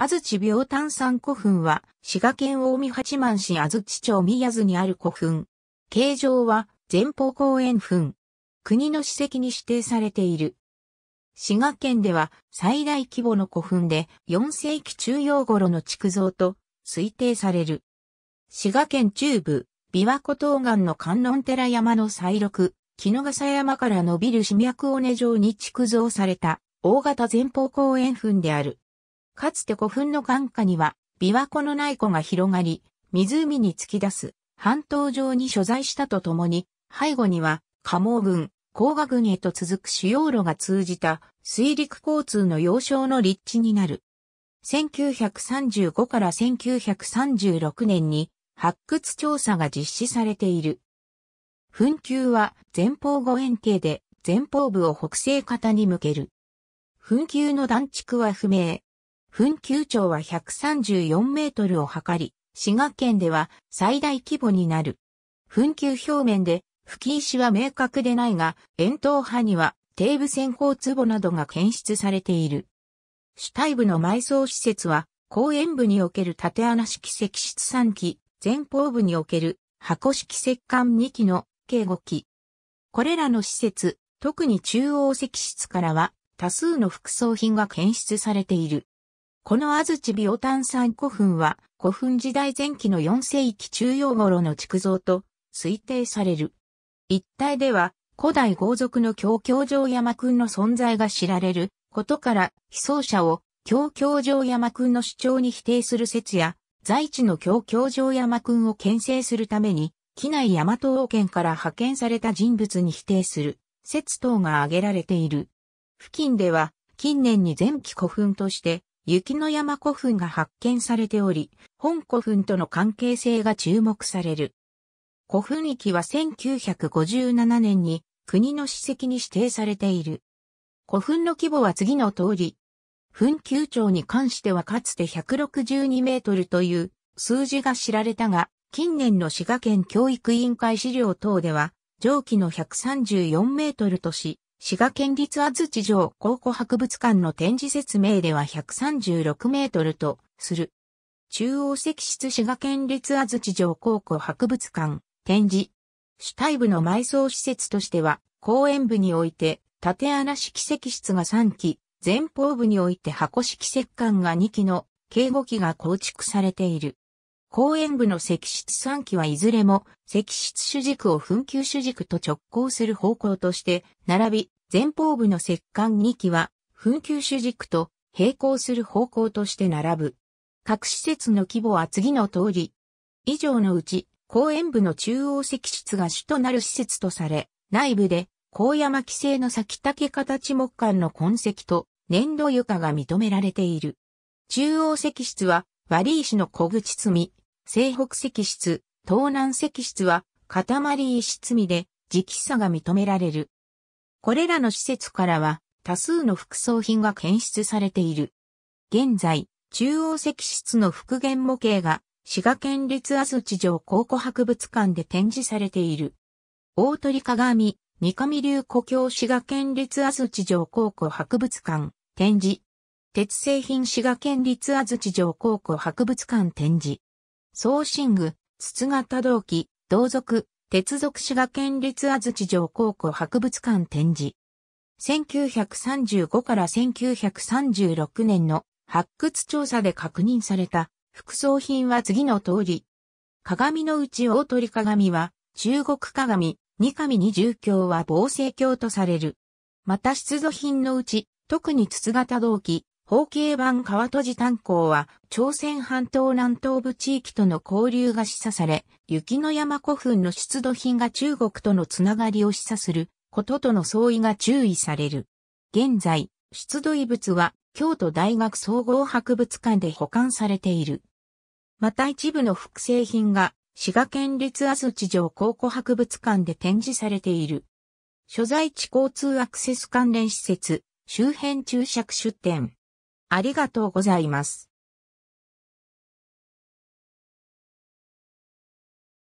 安土病炭山古墳は、滋賀県近江八幡市安土町宮津にある古墳。形状は、前方後円墳。国の史跡に指定されている。滋賀県では、最大規模の古墳で、4世紀中葉頃の築造と推定される。滋賀県中部、琵琶湖東岸の観音寺山の西麓、衣笠山から伸びる四脈尾根状に築造された、大型前方後円墳である。かつて古墳の眼下には、琵琶湖の内湖が広がり、湖に突き出す、半島上に所在したとともに、背後には、蒲生郡、甲賀郡へと続く主要路が通じた、水陸交通の要衝の立地になる。1935から1936年に、発掘調査が実施されている。墳丘は前方後円形で前方部を北西方に向ける。墳丘の断築は不明。墳丘長は134メートルを測り、滋賀県では最大規模になる。墳丘表面で吹石は明確でないが、円筒派には底部線香壺などが検出されている。主体部の埋葬施設は、後円部における縦穴式石室3基、前方部における箱式石棺2基の計5基。これらの施設、特に中央石室からは多数の副葬品が検出されている。この安土病炭山古墳は古墳時代前期の4世紀中葉頃の築造と推定される。一帯では古代豪族の京京城山君の存在が知られることから被葬者を京京城山君の主張に否定する説や在地の京京城山君を牽制するために畿内大和王権から派遣された人物に否定する説等が挙げられている。付近では近年に前期古墳として雪の山古墳が発見されており、本古墳との関係性が注目される。古墳域は1957年に国の史跡に指定されている。古墳の規模は次の通り。墳丘長に関してはかつて162メートルという数字が知られたが、近年の滋賀県教育委員会資料等では、上記の134メートルとし、滋賀県立安土城考古博物館の展示説明では136メートルとする。中央石室滋賀県立安土城考古博物館展示。主体部の埋葬施設としては、後円部において縦穴式石室が3基。前方部において箱式石棺が2基の計5基が構築されている。後円部の石室3基はいずれも石室主軸を墳丘主軸と直交する方向として並び、前方部の石棺2基は墳丘主軸と並行する方向として並ぶ。各施設の規模は次の通り。以上のうち、後円部の中央石室が主となる施設とされ、内部で高山木製の咲竹形木管の痕跡と粘土床が認められている。中央石室は割石の小口積み、西北石室、東南石室は塊石積みで直差が認められる。これらの施設からは多数の副葬品が検出されている。現在、中央石室の復元模型が滋賀県立安土城考古博物館で展示されている。大鳥鏡三上流古橋滋賀県立安土城考古博物館展示。鉄製品滋賀県立安土城考古博物館展示。装身具、筒型銅器、銅属、鉄属滋賀県立安土城考古博物館展示。1935から1936年の発掘調査で確認された副葬品は次の通り。鏡のうち大鳥鏡は中国鏡。二神二重鏡は紡成鏡とされる。また出土品のうち、特に筒型銅器、方形板川閉じ炭鉱は、朝鮮半島南東部地域との交流が示唆され、雪の山古墳の出土品が中国とのつながりを示唆することとの相違が注意される。現在、出土遺物は、京都大学総合博物館で保管されている。また一部の複製品が、滋賀県立安土城考古博物館で展示されている。所在地交通アクセス関連施設、周辺注釈出店。ありがとうございます。